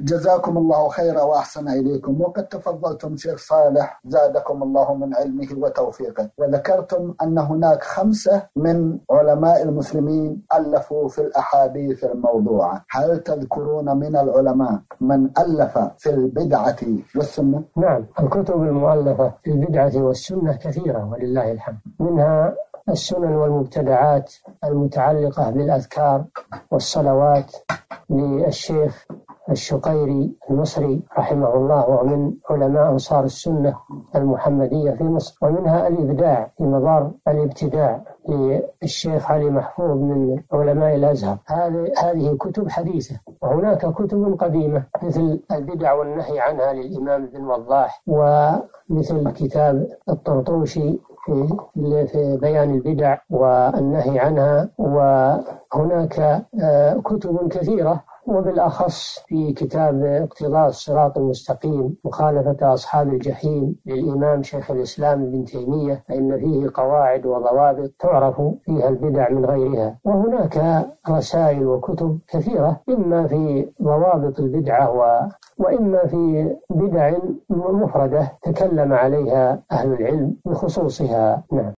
جزاكم الله خيرا وأحسن إليكم. وقد تفضلتم شيخ صالح زادكم الله من علمه وتوفيقه، وذكرتم أن هناك 5 من علماء المسلمين ألفوا في الأحاديث الموضوعة. هل تذكرون من العلماء من ألف في البدعة والسنة؟ نعم، الكتب المؤلفة في البدعة والسنة كثيرة ولله الحمد، منها السنن والمبتدعات المتعلقة بالأذكار والصلوات للشيخ الشقيري المصري رحمه الله ومن علماء أنصار السنة المحمدية في مصر، ومنها الإبداع في مضار الابتداع للشيخ علي محفوظ من علماء الأزهر. هذه كتب حديثة، وهناك كتب قديمة مثل البدع والنهي عنها للإمام ابن وضاح، ومثل كتاب الطرطوشي في بيان البدع والنهي عنها، وهناك كتب كثيرة، وبالأخص في كتاب اقتضاء الصراط المستقيم مخالفة أصحاب الجحيم للإمام شيخ الإسلام ابن تيمية، فإن فيه قواعد وضوابط تعرف فيها البدع من غيرها. وهناك رسائل وكتب كثيرة إما في ضوابط البدعة وإما في بدع مفردة تكلم عليها أهل العلم بخصوصها. نعم.